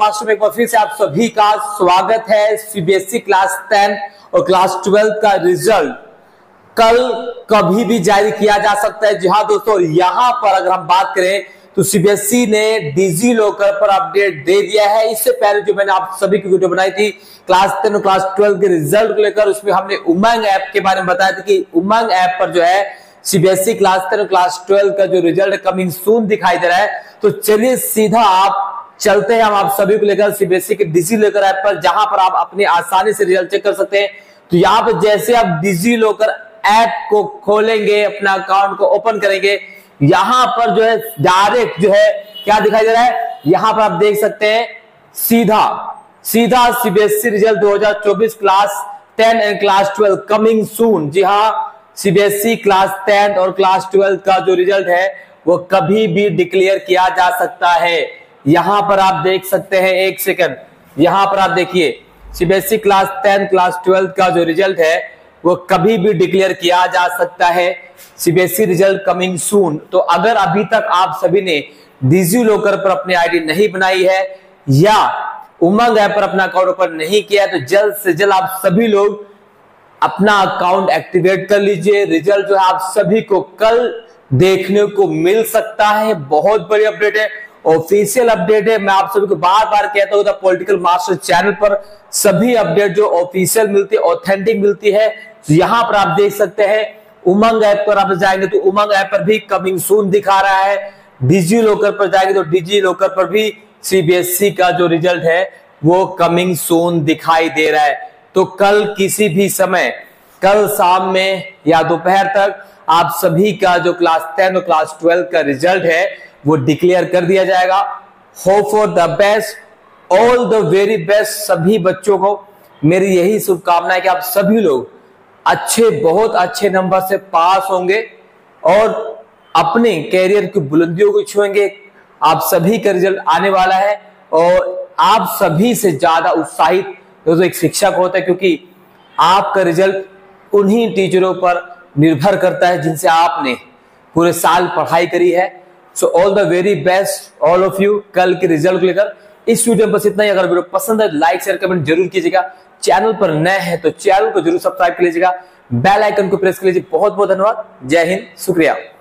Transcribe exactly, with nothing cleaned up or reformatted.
Master में एक बार फिर से आप सभी का स्वागत है। सीबीएसई क्लास टेंथ और क्लास ट्वेल्थ का रिजल्ट कल कभी भी जारी किया जा सकता है। जी हाँ दोस्तों, यहाँ पर अगर हम बात करें तो सीबीएसई ने डिजी लॉकर पर अपडेट दे दिया है। इससे पहले जो मैंने आप सभी की वीडियो बनाई थी क्लास टेन और क्लास ट्वेल्थ के रिजल्ट को लेकर, उसमें हमने उमंग ऐप के बारे में बताया था कि उमंग ऐप पर जो है सीबीएसई क्लास टेन और क्लास ट्वेल्व का जो रिजल्ट कमिंग सून दिखाई दे रहा है। तो चलिए सीधा आप चलते हैं हम आप सभी को लेकर सीबीएसई के डिजी लॉकर ऐप पर, जहां पर आप अपने आसानी से रिजल्ट चेक कर सकते हैं। तो यहाँ पर जैसे आप डिजी लॉकर ऐप को खोलेंगे, अपना अकाउंट को ओपन करेंगे, यहाँ पर जो है डायरेक्ट जो है क्या दिखाई दे रहा है, यहाँ पर आप देख सकते हैं सीधा सीधा सीबीएसई रिजल्ट दो हजार चौबीस class ten and class twelve coming soon. जी हाँ, सीबीएसई क्लास टेन और क्लास ट्वेल्व का जो रिजल्ट है वो कभी भी डिक्लेयर किया जा सकता है। यहां पर आप देख सकते हैं, एक सेकंड, यहां पर आप देखिए CBSE class ten class twelve का जो रिजल्ट है वो कभी भी डिक्लेयर किया जा सकता है। CBSE result coming soon. तो अगर अभी तक आप सभी ने डिजी लॉकर पर अपनी आईडी नहीं बनाई है या उमंग ऐप पर अपना अकाउंट ओपन नहीं किया है, तो जल्द से जल्द आप सभी लोग अपना अकाउंट एक्टिवेट कर लीजिए। रिजल्ट जो है आप सभी को कल देखने को मिल सकता है। बहुत बड़ी अपडेट है, ऑफिशियल अपडेट है। मैं आप सभी को बार बार कहता हूँ, द पॉलिटिकल मास्टर चैनल पर सभी अपडेट जो ऑफिशियल मिलती है, ऑथेंटिक मिलती है। तो यहाँ पर आप देख सकते हैं उमंग ऐप पर आप जाएंगे तो उमंग ऐप पर भी कमिंग सून दिखा रहा है। डिजी लॉकर पर जाएंगे तो डिजी लॉकर पर भी सीबीएसई का जो रिजल्ट है वो कमिंग सून दिखाई दे रहा है। तो कल किसी भी समय, कल शाम में या दोपहर तक आप सभी का जो क्लास टेन और क्लास ट्वेल्व का रिजल्ट है वो डिक्लेयर कर दिया जाएगा। Hope for the best, all the very best सभी बच्चों को। मेरी यही शुभकामना है कि आप सभी लोग अच्छे, बहुत अच्छे नंबर से पास होंगे और अपने कैरियर की बुलंदियों को छुएंगे। आप सभी का रिजल्ट आने वाला है और आप सभी से ज्यादा उत्साहित तो एक शिक्षक होता है, क्योंकि आपका रिजल्ट उन्हीं टीचरों पर निर्भर करता है जिनसे आपने पूरे साल पढ़ाई करी है। So all the very best all of you. कल के रिजल्ट को लेकर इस वीडियो में बस इतना ही। अगर वीडियो पसंद है लाइक शेयर कमेंट जरूर कीजिएगा। चैनल पर नए हैं तो चैनल को जरूर सब्सक्राइब कर लीजिएगा, बेल आइकन को प्रेस कर लीजिए। बहुत बहुत धन्यवाद, जय हिंद, शुक्रिया।